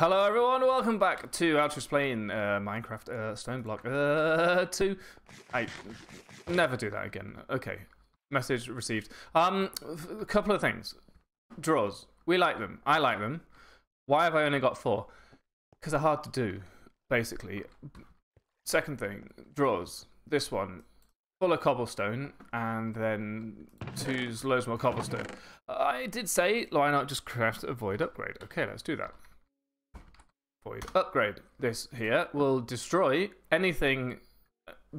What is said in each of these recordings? Hello everyone, welcome back to Altreus Plays Minecraft Stoneblock 2. I never do that again. Okay, message received. A couple of things. Drawers. We like them. I like them. Why have I only got 4? Because they're hard to do, basically. Second thing, drawers. This one, full of cobblestone, and then 2's loads more cobblestone. I did say, why not just craft a void upgrade? Okay, let's do that. Void upgrade. This here will destroy anything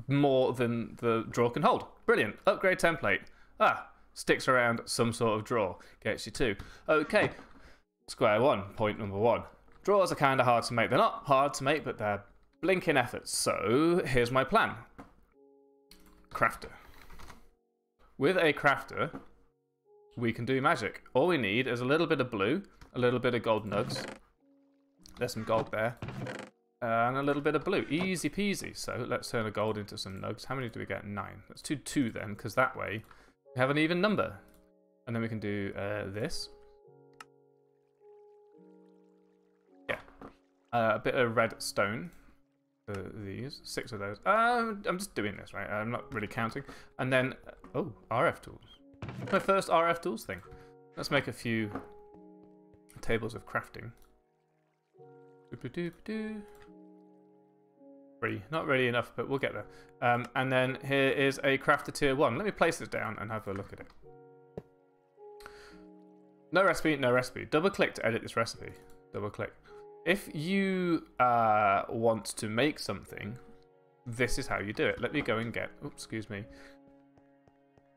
more than the drawer can hold. Brilliant. Upgrade template. Ah, sticks around some sort of drawer. Gets you 2. Okay, square one, point number 1. Drawers are kind of hard to make. They're not hard to make, but they're blinking efforts. So here's my plan. Crafter. With a crafter, we can do magic. All we need is a little bit of blue, a little bit of gold nugs. There's some gold there. And a little bit of blue. Easy peasy. So let's turn the gold into some nugs. How many do we get? 9. Let's do 2 then, because that way we have an even number. And then we can do this. Yeah. A bit of red stone. These. 6 of those. I'm just doing this, right? I'm not really counting. And then, oh, RF tools. My first RF tools thing. Let's make a few tables of crafting. 3. Not really enough, but we'll get there. And then here is a crafter tier 1. Let me place this down and have a look at it. No recipe, no recipe. Double click to edit this recipe. Double click. If you want to make something, this is how you do it. Let me go and get, oops, excuse me,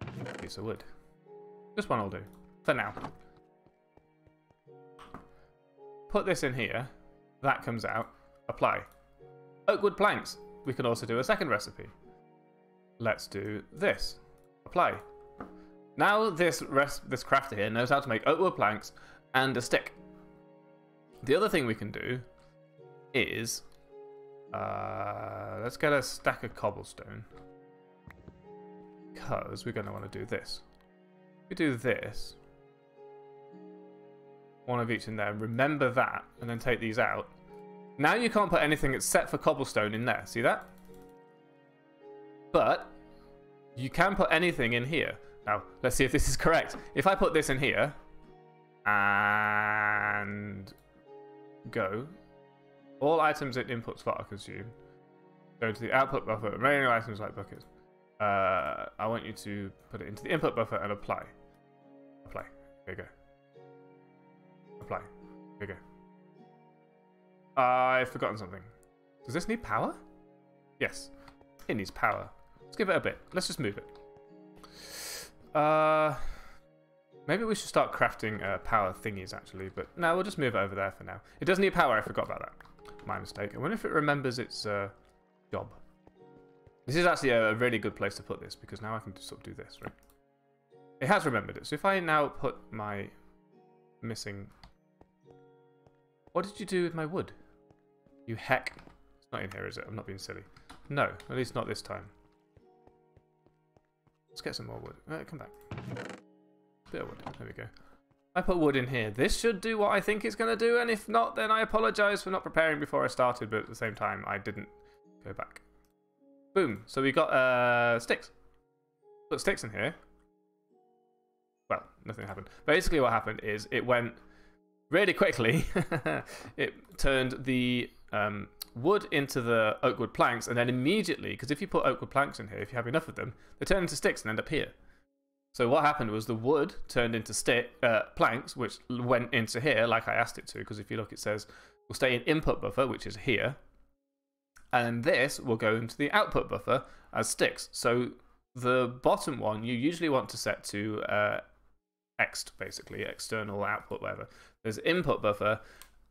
a piece of wood. This one will do, for now. Put this in here. That comes out. Apply. Oakwood planks. We can also do a second recipe. Let's do this. Apply. Now this crafter here knows how to make oakwood planks and a stick. The other thing we can do is... let's get a stack of cobblestone. Because we're going to want to do this. We do this. One of each in there. Remember that. And then take these out. Now you can't put anything except for cobblestone in there. See that? But you can put anything in here. Now, let's see if this is correct. If I put this in here and go, all items in input slot are consumed. Go to the output buffer. Remaining items like buckets. I want you to put it into the input buffer and apply. Apply. There you go. Apply. There you go. I've forgotten something. Does this need power? Yes. It needs power. Let's give it a bit. Let's just move it. Maybe we should start crafting power thingies, actually. But no, we'll just move it over there for now. It does need power. I forgot about that. My mistake. I wonder if it remembers its job. This is actually a really good place to put this, because now I can just sort of do this, right? It has remembered it. So if I now put my missing... What did you do with my wood? You heck. It's not in here, is it? I'm not being silly. No, at least not this time. Let's get some more wood. Come back. Bit of wood. There we go. I put wood in here. This should do what I think it's going to do, and if not, then I apologize for not preparing before I started, but at the same time, I didn't go back. Boom. So we got sticks. Put sticks in here. Well, nothing happened. Basically what happened is it went... really quickly, it turned the wood into the oakwood planks, and then immediately, because if you put oakwood planks in here, if you have enough of them, they turn into sticks and end up here. So what happened was the wood turned into planks, which went into here, like I asked it to, because if you look, it says we'll stay in input buffer, which is here, and this will go into the output buffer as sticks. So the bottom one you usually want to set to ext, basically, external output, whatever. There's input buffer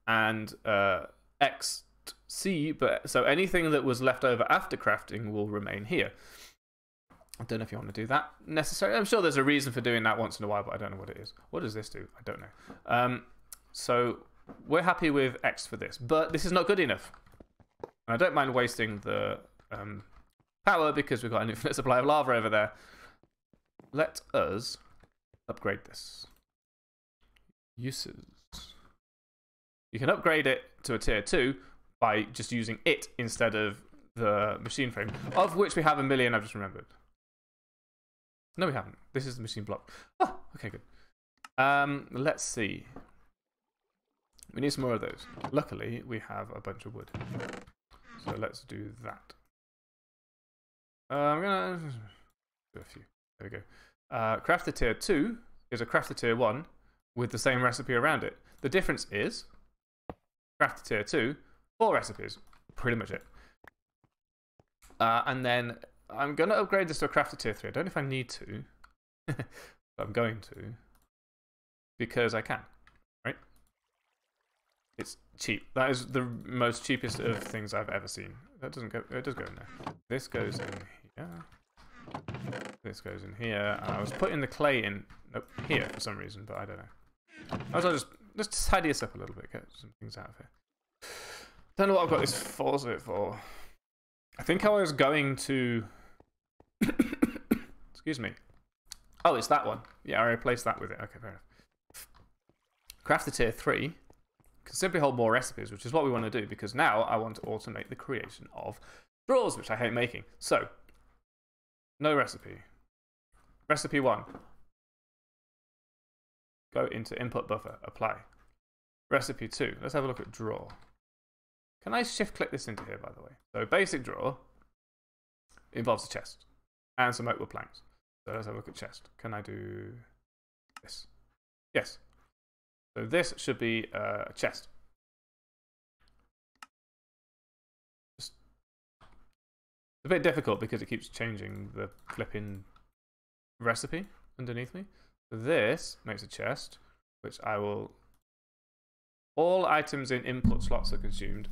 and XC, but so anything that was left over after crafting will remain here. I don't know if you want to do that necessarily. I'm sure there's a reason for doing that once in a while, but I don't know what it is. What does this do? I don't know. So we're happy with X for this, but this is not good enough. And I don't mind wasting the power because we've got an infinite supply of lava over there. Let us upgrade this. Uses. You can upgrade it to a tier 2 by just using it instead of the machine frame, of which we have 1 million, I've just remembered. No, we haven't. This is the machine block. Oh, okay, good. Let's see. We need some more of those. Luckily, we have a bunch of wood. So let's do that. I'm going to do a few. There we go. Crafter tier 2 is a crafter tier 1 with the same recipe around it. The difference is crafter tier 2, 4 recipes. Pretty much it. And then I'm going to upgrade this to a crafter tier 3. I don't know if I need to. But I'm going to. Because I can. Right? It's cheap. That is the most cheapest of things I've ever seen. That doesn't go... It does go in there. This goes in here. This goes in here. And I was putting the clay in here for some reason, but I don't know. I was just tidy this up a little bit. Get some things out of here. Don't know what I've got this faucet for. I think I was going to... Excuse me. Oh, it's that one. Yeah, I replaced that with it. Okay, fair enough. Crafter tier 3 can simply hold more recipes, which is what we want to do, because now I want to automate the creation of drawers, which I hate making. So, no recipe. Recipe 1. Go into input buffer. Apply. Recipe 2. Let's have a look at draw. Can I shift click this into here, by the way? So basic drawer involves a chest and some oakwood planks. So let's have a look at chest. Can I do this? Yes. So this should be a chest. It's a bit difficult because it keeps changing the flipping recipe underneath me. So this makes a chest, which I will... All items in input slots are consumed.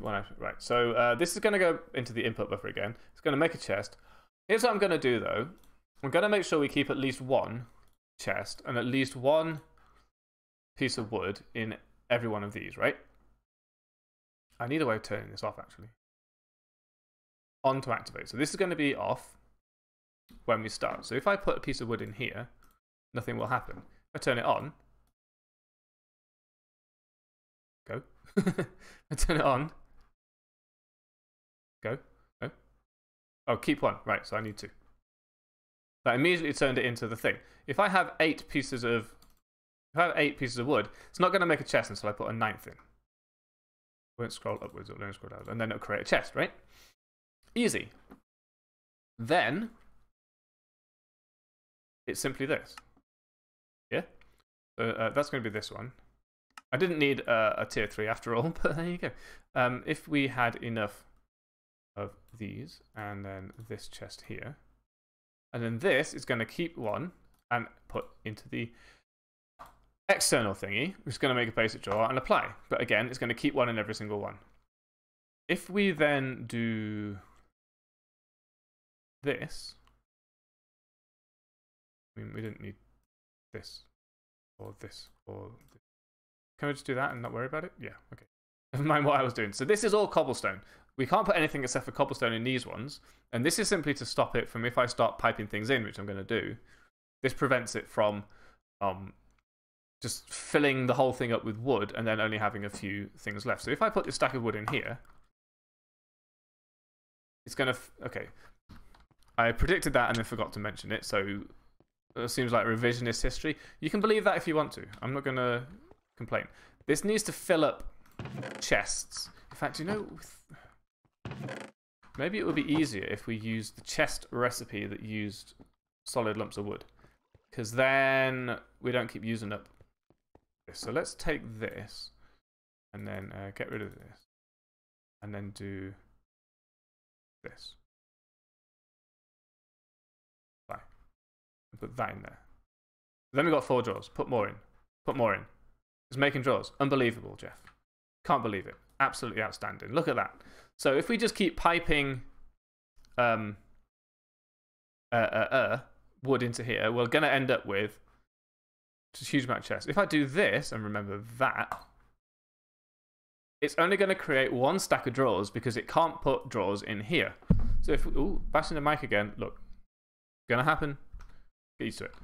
Right, so this is going to go into the input buffer again. It's going to make a chest. Here's what I'm going to do, though. I'm going to make sure we keep at least one chest and at least one piece of wood in every one of these, right? I need a way of turning this off, actually. On to activate. So this is going to be off when we start. So if I put a piece of wood in here, nothing will happen. If I turn it on... Go. I turn it on. Go. No. Oh, keep one. Right, so I need 2. That immediately turned it into the thing. If I have 8 pieces of wood, it's not going to make a chest until I put a 9th in. Won't scroll upwards, it won't scroll down, and then it'll create a chest, right? Easy. Then it's simply this. Yeah. So that's going to be this one. I didn't need a tier 3 after all, but there you go. If we had enough of these, and then this chest here, and then this is going to keep one and put into the external thingy, which is going to make a basic drawer and apply. But again, it's going to keep one in every single one. If we then do this, I mean, we didn't need this or this or this. Can we just do that and not worry about it? Yeah, okay. Never mind what I was doing. So this is all cobblestone. We can't put anything except for cobblestone in these ones. And this is simply to stop it from, if I start piping things in, which I'm going to do, this prevents it from just filling the whole thing up with wood and then only having a few things left. So if I put this stack of wood in here, it's going to... Okay. I predicted that and then forgot to mention it. So it seems like revisionist history. You can believe that if you want to. I'm not going to... complaint. This needs to fill up chests. In fact, you know, maybe it would be easier if we used the chest recipe that used solid lumps of wood, because then we don't keep using up this. So let's take this and then get rid of this and then do this. Right. Put that in there. Then we got 4 drawers. Put more in. Put more in. It's making drawers. Unbelievable, Jeff. Can't believe it. Absolutely outstanding. Look at that. So if we just keep piping wood into here, we're going to end up with just a huge amount of chests. If I do this and remember that, it's only going to create 1 stack of drawers because it can't put drawers in here. So if... Ooh, bashing the mic again. Look. Going to happen. Get used to it.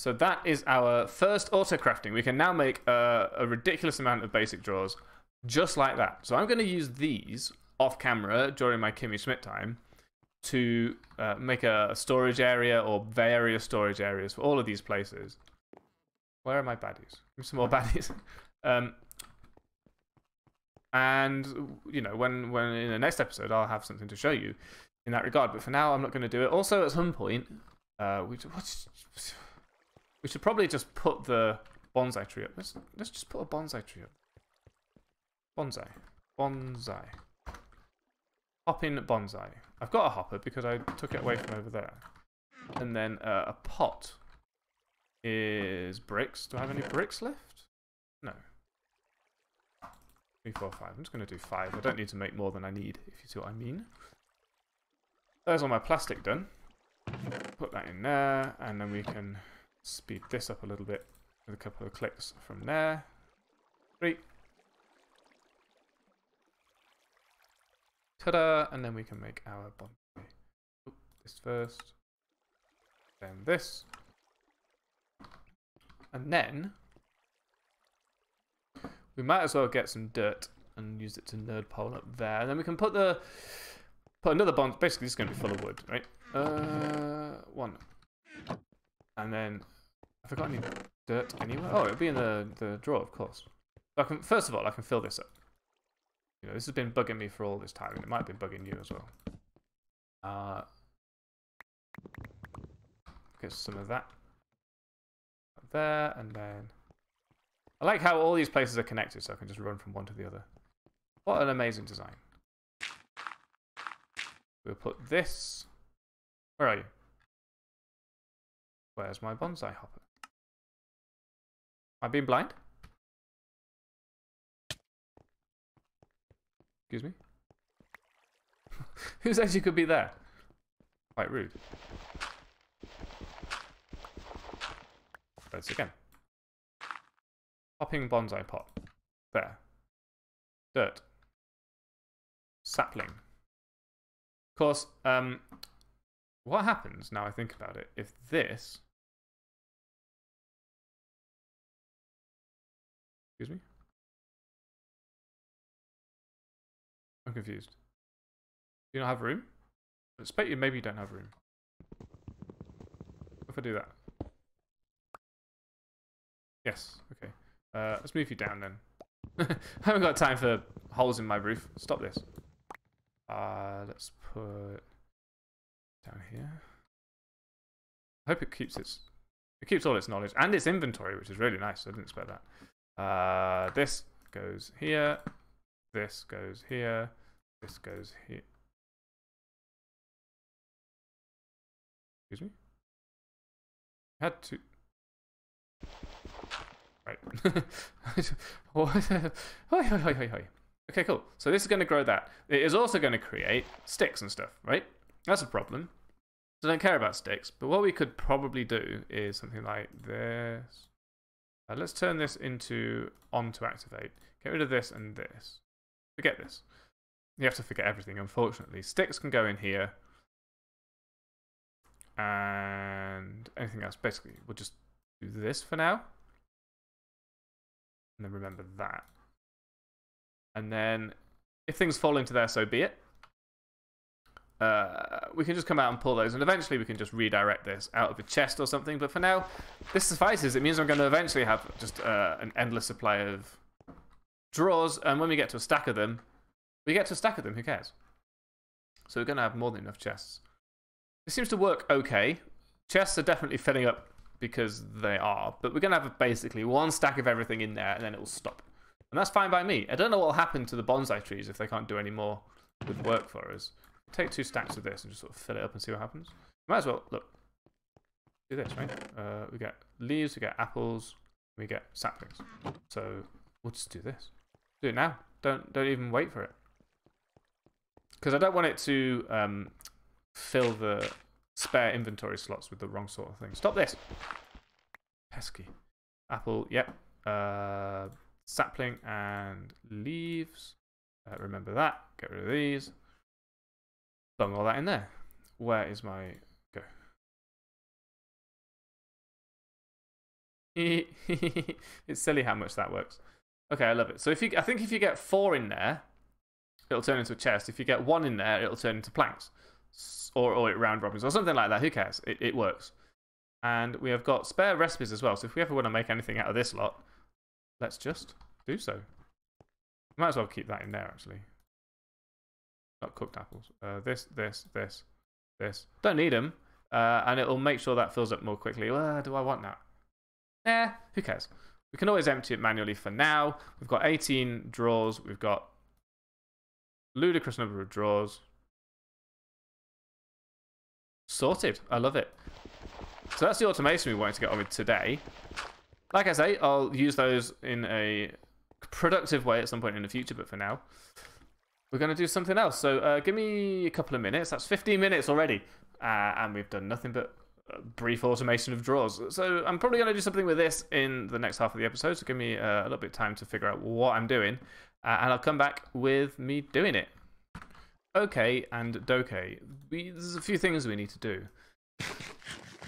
So that is our first auto crafting. We can now make a ridiculous amount of basic drawers just like that. So I'm going to use these off camera during my Kimmy Schmidt time to make a storage area or various storage areas for all of these places. Where are my baddies? Give me some more baddies. And, you know, when in the next episode, I'll have something to show you in that regard. But for now, I'm not going to do it. Also, at some point, we should probably just put the bonsai tree up. Let's just put a bonsai tree up. Bonsai. Hopping bonsai. I've got a hopper because I took it away from over there. And then a pot is bricks. Do I have any bricks left? No. 3, 4, 5. I'm just going to do 5. I don't need to make more than I need, if you see what I mean. There's all my plastic done. Put that in there, and then we can speed this up a little bit with a couple of clicks from there. 3. Ta-da! And then we can make our bonsai. Oop, this first. Then this. And then we might as well get some dirt and use it to nerd pole up there. And then we can put the another bonsai. Basically, this is going to be full of wood, right? 1. And then have I got any dirt anywhere? Oh, it'll be in the drawer, of course. So I can, first of all, I can fill this up. You know, this has been bugging me for all this time, and it might have been bugging you as well. Get some of that up there, and then I like how all these places are connected, so I can just run from one to the other. What an amazing design. We'll put this. Where are you? Where's my bonsai hopper? Am I being blind? Excuse me? Who says you could be there? Quite rude. Let's again. Hopping bonsai pot. There. Dirt. Sapling. Of course, what happens, now I think about it, if this... Excuse me? I'm confused. Do you not have room? I expect you maybe you don't have room. What if I do that? Yes, okay. Let's move you down then. I haven't got time for holes in my roof. Stop this. Let's put down here. I hope it keeps its all its knowledge and its inventory, which is really nice. I didn't expect that. This goes here. This goes here. This goes here. Excuse me? I had to... Right. Okay, cool. So this is going to grow that. It is also going to create sticks and stuff, right? That's a problem. So I don't care about sticks. But what we could probably do is something like this. Let's turn this into on to activate. Get rid of this and this. Forget this. You have to forget everything, unfortunately. Sticks can go in here. And anything else. Basically, we'll just do this for now. And then remember that. And then, if things fall into there, so be it. We can just come out and pull those. And eventually we can just redirect this out of a chest or something. But for now, this suffices. It means I'm going to eventually have just an endless supply of drawers. And when we get to a stack of them, who cares? So we're going to have more than enough chests. It seems to work okay. Chests are definitely filling up because they are, but we're going to have basically one stack of everything in there, and then it will stop. And that's fine by me. I don't know what will happen to the bonsai trees if they can't do any more good work for us. Take 2 stacks of this and just sort of fill it up and see what happens. Might as well, look, do this, right? We get leaves, we get apples, we get saplings. So we'll just do this. Do it now. Don't even wait for it. Because I don't want it to fill the spare inventory slots with the wrong sort of thing. Stop this. Pesky. Apple, yep. Sapling and leaves. Remember that. Get rid of these. Bung all that in there. Where is my... Go. It's silly how much that works. Okay, I love it. So if you, I think if you get 4 in there, it'll turn into a chest. If you get 1 in there, it'll turn into planks, or it round robins or something like that. Who cares? It works. And we have got spare recipes as well. So if we ever want to make anything out of this lot, let's just do so. Might as well keep that in there actually. Not cooked apples. This. Don't need them. And it'll make sure that fills up more quickly. Do I want that? Nah, who cares? We can always empty it manually for now. We've got 18 drawers. We've got ludicrous number of drawers. Sorted. I love it. So that's the automation we wanted to get on with today. Like I say, I'll use those in a productive way at some point in the future, but for now, we're going to do something else. So give me a couple of minutes. That's 15 minutes already. And we've done nothing but a brief automation of drawers. So I'm probably going to do something with this in the next half of the episode. So give me a little bit of time to figure out what I'm doing. And I'll come back with me doing it. Okay and dokay. There's a few things we need to do.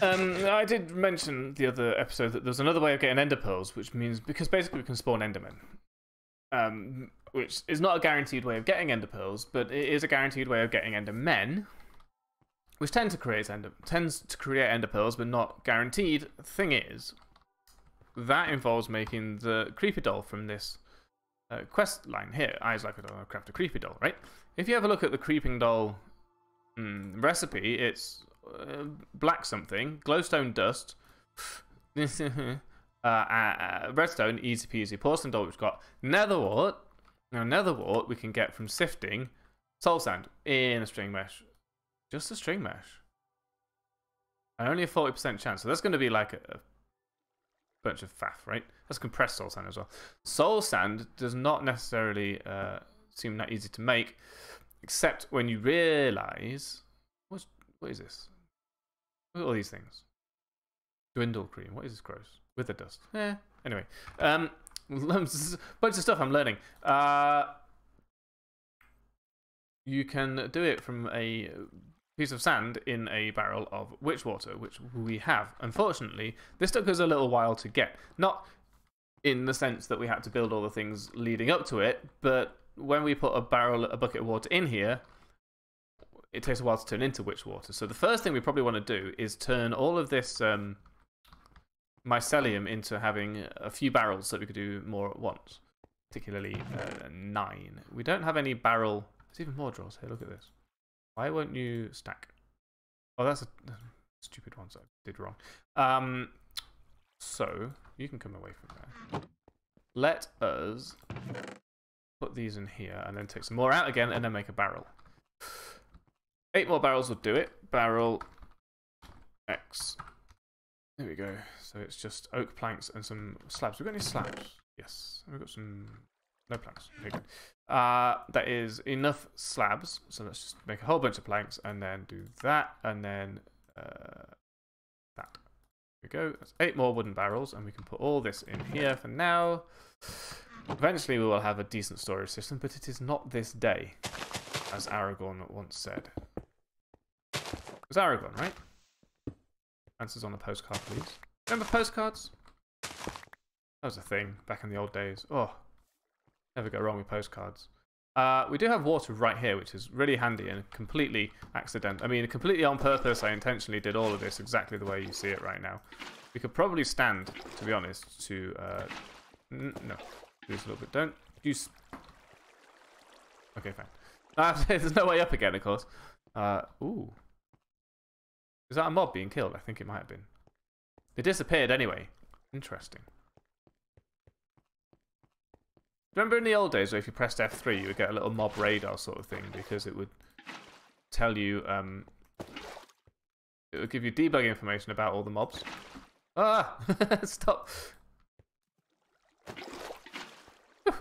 I did mention the other episode that there's another way of getting ender pearls, which means, because basically we can spawn endermen. Which is not a guaranteed way of getting ender pearls, but it is a guaranteed way of getting endermen, which tends to create ender pearls, but not guaranteed. The thing is, that involves making the creepy doll from this quest line here. Eyes like a doll, craft a creepy doll, right? If you have a look at the creeping doll recipe, it's black something, glowstone dust, redstone, easy peasy, porcelain doll, which got netherwort. Now netherwort we can get from sifting soul sand in a string mesh. Just a string mesh. And only a 40% chance. So that's going to be like a bunch of faff, right? That's compressed soul sand as well. Soul sand does not necessarily seem that easy to make, except when you realise... What is this? Look at all these things. Dwindle cream. What is this gross? Wither dust. Eh. Anyway. Bunch of stuff I'm learning. You can do it from a piece of sand in a barrel of witch water, which we have. Unfortunately, this took us a little while to get. Not in the sense that we had to build all the things leading up to it, but when we put a bucket of water in here, it takes a while to turn into witch water. So the first thing we probably want to do is turn all of this mycelium into having a few barrels so that we could do more at once, particularly 9. We don't have any barrel... There's even more drawers here. Look at this. Why won't you stack? Oh, that's a stupid one, so I did wrong. So you can come away from there. Let us put these in here and then take some more out again and then make a barrel. 8 more barrels will do it. Barrel X. There we go. So it's just oak planks and some slabs. We've got any slabs? Yes. We've got some... No planks. Okay. That is enough slabs. So let's just make a whole bunch of planks and then do that and then that. There we go. That's 8 more wooden barrels and we can put all this in here for now. Eventually we will have a decent storage system, but it is not this day, as Aragorn once said. It was Aragorn, right? Answers on a postcard, please. Remember postcards? That was a thing back in the old days. Oh, never go wrong with postcards. We do have water right here, which is really handy and completely accidental. I mean, completely on purpose, I intentionally did all of this exactly the way you see it right now. We could probably stand, to be honest, to... no, do this a little bit. Don't use... Okay, fine. There's no way up again, of course. Ooh. Is that a mob being killed? I think it might have been. They disappeared anyway. Interesting. Remember in the old days where if you pressed F3 you would get a little mob radar sort of thing, because it would tell you, it would give you debug information about all the mobs. Ah! Stop! Whew.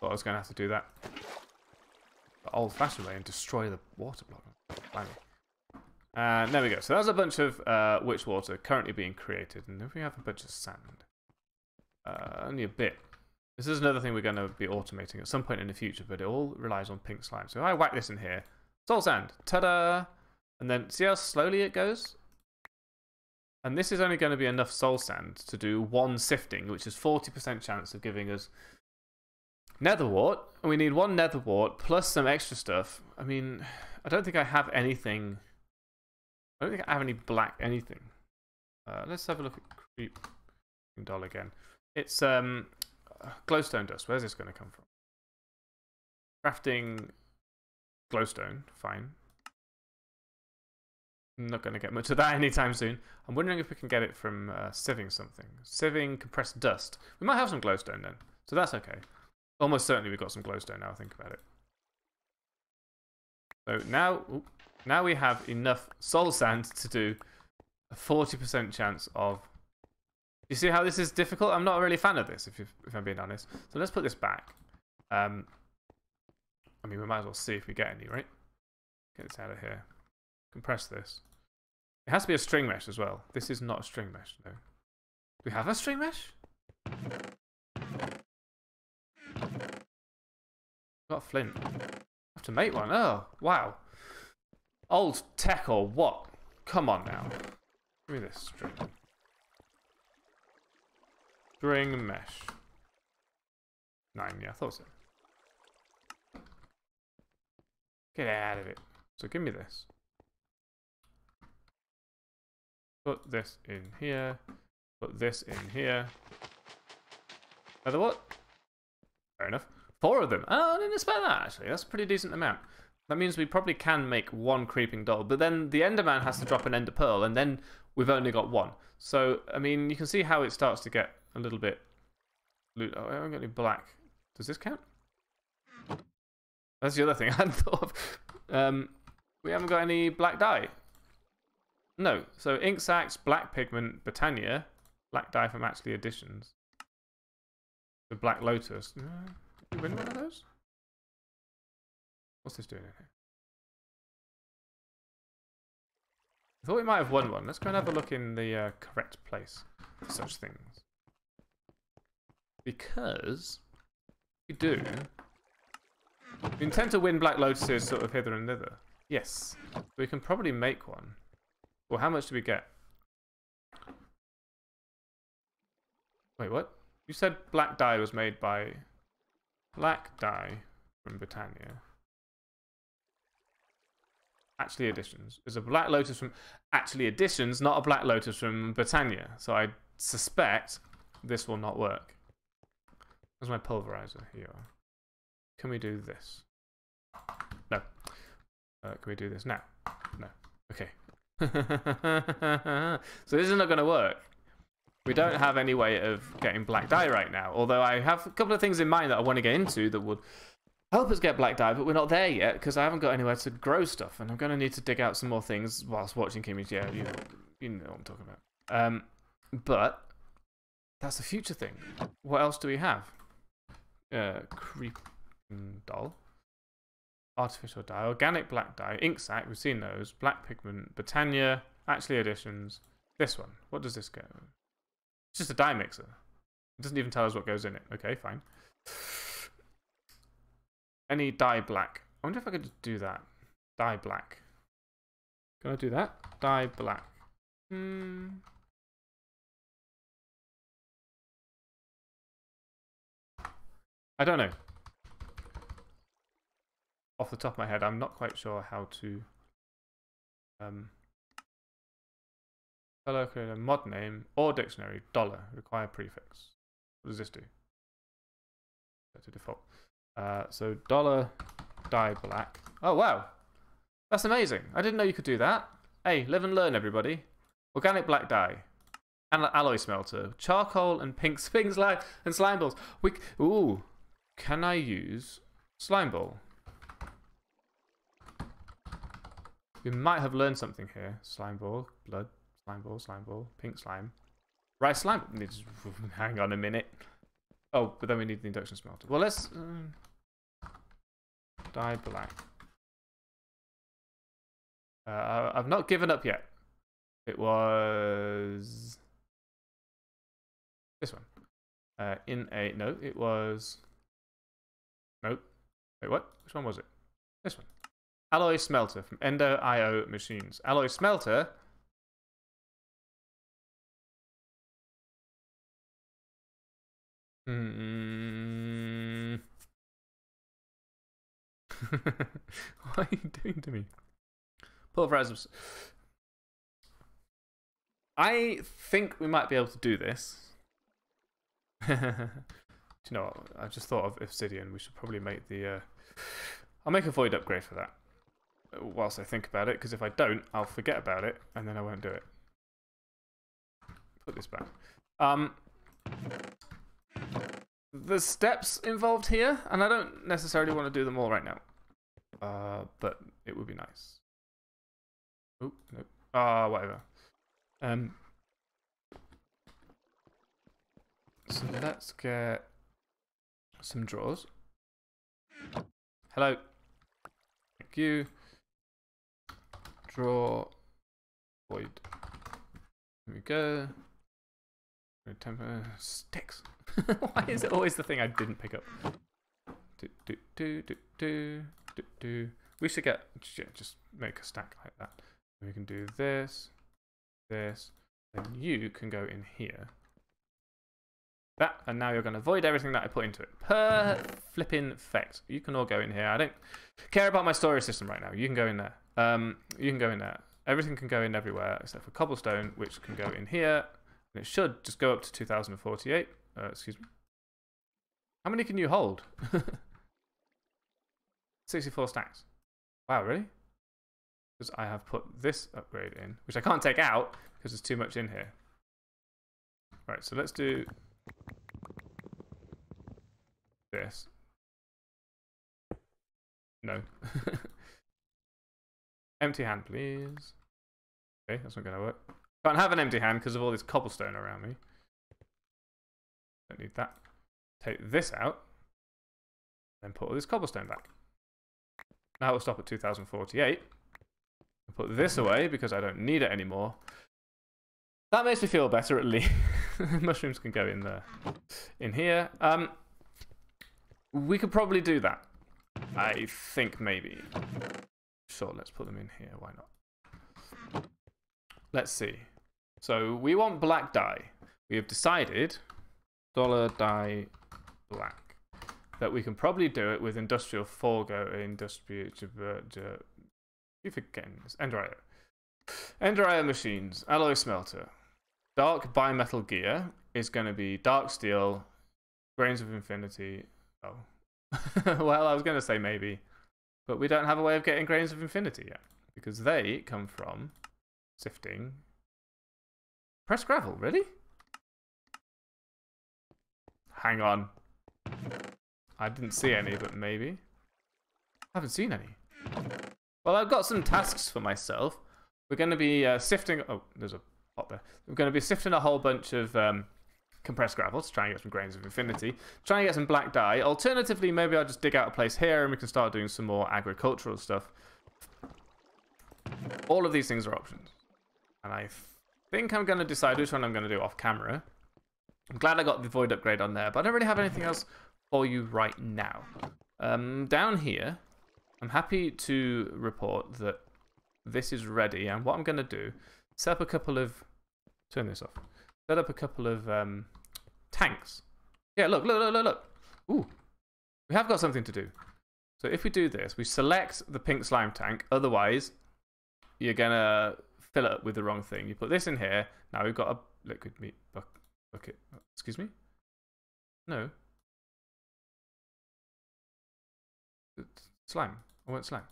Thought I was going to have to do that the old-fashioned way and destroy the water block. Blimey. And there we go. So that's a bunch of witch water currently being created, and then we have a bunch of sand. Only a bit. This is another thing we're going to be automating at some point in the future, but it all relies on pink slime. So if I whack this in here, soul sand, ta-da! And then see how slowly it goes? And this is only going to be enough soul sand to do one sifting, which is 40% chance of giving us nether wart. And we need one nether wart plus some extra stuff. I mean, I don't think I have anything. I don't think I have any black anything. Let's have a look at creep doll again. It's glowstone dust. Where's this going to come from? Crafting glowstone. Fine. Not going to get much of that anytime soon. I'm wondering if we can get it from sieving something. Sieving compressed dust. We might have some glowstone then, so that's okay. Almost certainly we've got some glowstone now I think about it. So now we have enough soul sand to do a 40% chance of... You see how this is difficult? I'm not really a fan of this, if I'm being honest. So let's put this back. I mean, we might as well see if we get any, right? Get this out of here. Compress this. It has to be a string mesh as well. This is not a string mesh, no. Do we have a string mesh? Got a flint. I have to make one. Oh, wow. Old tech or what? Come on now. Give me this string. String mesh. 9, yeah, I thought so. Get out of it. So give me this. Put this in here. Put this in here. Another what? Fair enough. 4 of them. Oh, I didn't expect that, actually. That's a pretty decent amount. That means we probably can make 1 creeping doll, but then the Enderman has to drop an Ender Pearl, and then we've only got 1. So, I mean, you can see how it starts to get a little bit... loot. Oh, I haven't got any black. Does this count? That's the other thing I hadn't thought of. We haven't got any black dye. No. So, ink sacks, black pigment, Botania, black dye from Actually Additions. The black lotus. Did we win one of those? What's this doing in here? I thought we might have won one. Let's go and have a look in the correct place for such things. Because we do. We intend to win black lotuses sort of hither and thither. Yes. We can probably make one. Well, how much do we get? Wait, what? You said black dye was made by... Black dye from Botania. Actually Additions. There's a black lotus from Actually Additions, not a black lotus from Botania. So I suspect this will not work. Where's my pulverizer? Here you are. Can we do this? No. Can we do this now? No. Okay. So this is not going to work. We don't have any way of getting black dye right now, although I have a couple of things in mind that I want to get into that would help us get black dye, but we're not there yet because I haven't got anywhere to grow stuff, and I'm going to need to dig out some more things whilst watching Kimmy's. Yeah, you know what I'm talking about. But that's a future thing. What else do we have? Creeping doll. Artificial dye, organic black dye, ink sac, we've seen those, black pigment, Botania, Actually Additions. This one, what does this go? It's just a dye mixer. It doesn't even tell us what goes in it. Okay, fine. Any dye black. I wonder if I could do that. Dye black. Can I do that? Dye black. I don't know. Off the top of my head, I'm not quite sure how to... Color, create a mod name or dictionary, $ require prefix. What does this do? Set to default. So $ dye black. Oh wow, that's amazing. I didn't know you could do that. Hey, live and learn everybody. Organic black dye, alloy smelter, charcoal and pink spring slime and slime balls. Ooh, can I use slime ball? We might have learned something here. Slime ball, blood. Slime ball, pink slime. Rice slime. Hang on a minute. Oh, but then we need the induction smelter. Well, let's... dye black. I've not given up yet. It was... This one. No, it was... Nope. Wait, what? Which one was it? This one. Alloy smelter from EnderIO machines. Alloy smelter... What are you doing to me? Pulverizers. I think we might be able to do this. Do you know what? I just thought of obsidian. We should probably make the... I'll make a void upgrade for that. Whilst I think about it, because if I don't, I'll forget about it, and then I won't do it. Put this back. There's steps involved here, and I don't necessarily want to do them all right now. But it would be nice. Oh, no. Whatever. So let's get some drawers. Hello. Thank you. Draw void. There we go. Temper sticks. Why is it always the thing I didn't pick up? Do, do, do, do, do, do, do. We should get just make a stack like that. We can do this, this, and you can go in here. That, and now you're going to avoid everything that I put into it. Flipping effect. You can all go in here. I don't care about my storage system right now. You can go in there. You can go in there. Everything can go in everywhere except for cobblestone, which can go in here. And it should just go up to 2048. Excuse me. How many can you hold? 64 stacks. Wow, really? Because I have put this upgrade in, which I can't take out because there's too much in here. Right, so let's do this. No. Empty hand, please. Okay, that's not going to work. Can't have an empty hand because of all this cobblestone around me. Don't need that. Take this out. Then put all this cobblestone back. Now we'll stop at 2048. I'll put this away because I don't need it anymore. That makes me feel better at least. Mushrooms can go in there. In here. We could probably do that. I think maybe. Sure, let's put them in here. Why not? Let's see. So we want black dye. We have decided, $dye black, that we can probably do it with Industrial Foregoing, Industrial... You're forgetting this. EnderIO. EnderIO machines, alloy smelter. Dark bimetal gear is going to be dark steel, grains of infinity. Oh. Well, I was going to say maybe, but we don't have a way of getting grains of infinity yet, because they come from... sifting. Press gravel, really? Hang on. I didn't see any, but maybe. I haven't seen any. Well, I've got some tasks for myself. We're going to be sifting... Oh, there's a pot there. We're going to be sifting a whole bunch of compressed gravel to try and get some grains of infinity. Try and get some black dye. Alternatively, maybe I'll just dig out a place here and we can start doing some more agricultural stuff. All of these things are options. And I think I'm going to decide which one I'm going to do off camera. I'm glad I got the void upgrade on there, but I don't really have anything else for you right now. Down here, I'm happy to report that this is ready. And what I'm going to do, set up a couple of... Turn this off. Set up a couple of tanks. Yeah, look. Ooh, we have got something to do. So if we do this, we select the pink slime tank. Otherwise, you're going to fill it up with the wrong thing. You put this in here. Now we've got a liquid meat bucket. Excuse me? No. It's slime. I want slime.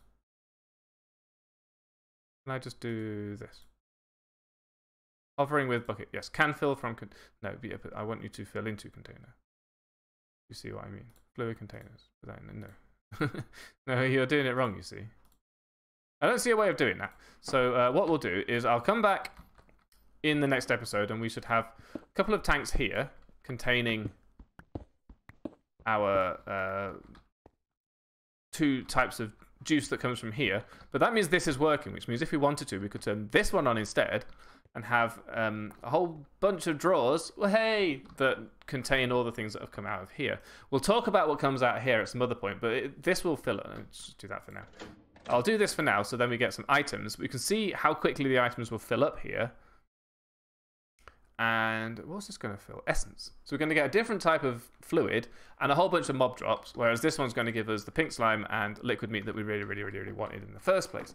Can I just do this? Hovering with bucket. Yes. Can fill from... No, but I want you to fill into container. You see what I mean? Fluid containers. No. No, you're doing it wrong, you see. I don't see a way of doing that. So what we'll do is I'll come back in the next episode and we should have a couple of tanks here containing our two types of juice that comes from here. But that means this is working, which means if we wanted to, we could turn this one on instead and have a whole bunch of drawers, well, hey, that contain all the things that have come out of here. We'll talk about what comes out here at some other point, but this will fill it. Let's just do that for now. I'll do this for now, so then we get some items. We can see how quickly the items will fill up here. And what's this going to fill? Essence. So we're going to get a different type of fluid and a whole bunch of mob drops, whereas this one's going to give us the pink slime and liquid meat that we really wanted in the first place.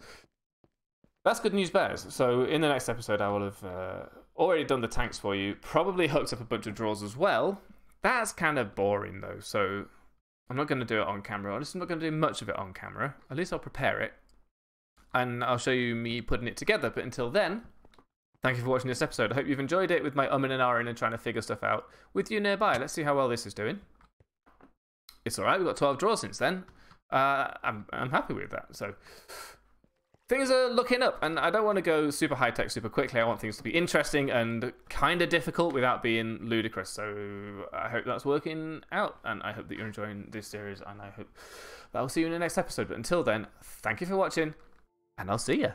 That's good news bears. So in the next episode, I will have already done the tanks for you, probably hooked up a bunch of drawers as well. That's kind of boring though, so I'm not going to do it on camera. I'm just not going to do much of it on camera. At least I'll prepare it, and I'll show you me putting it together. But until then, thank you for watching this episode. I hope you've enjoyed it with my and ahhing and trying to figure stuff out with you nearby. Let's see how well this is doing. It's all right. We've got 12 drawers since then. I'm happy with that. So things are looking up, and I don't want to go super high-tech super quickly. I want things to be interesting and kind of difficult without being ludicrous. So I hope that's working out, and I hope that you're enjoying this series, and I hope that I'll see you in the next episode. But until then, thank you for watching, and I'll see you.